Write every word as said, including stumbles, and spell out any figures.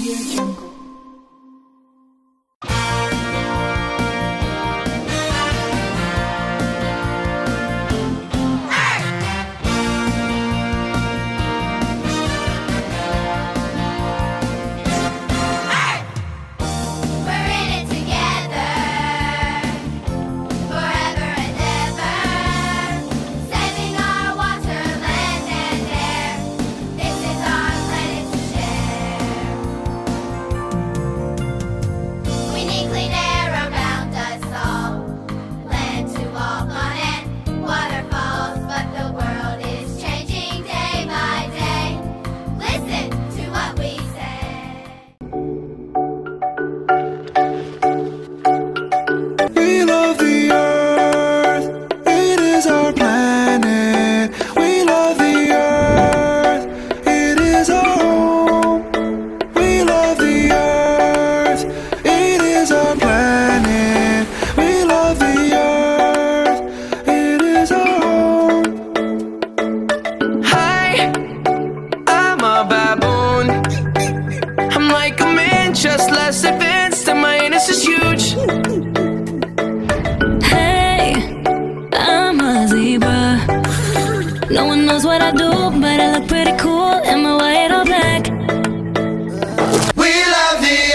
Audio Jungle. Just less advanced and my anus is huge. Hey, I'm a zebra. No one knows what I do, but I look pretty cool in my white or black. We love these.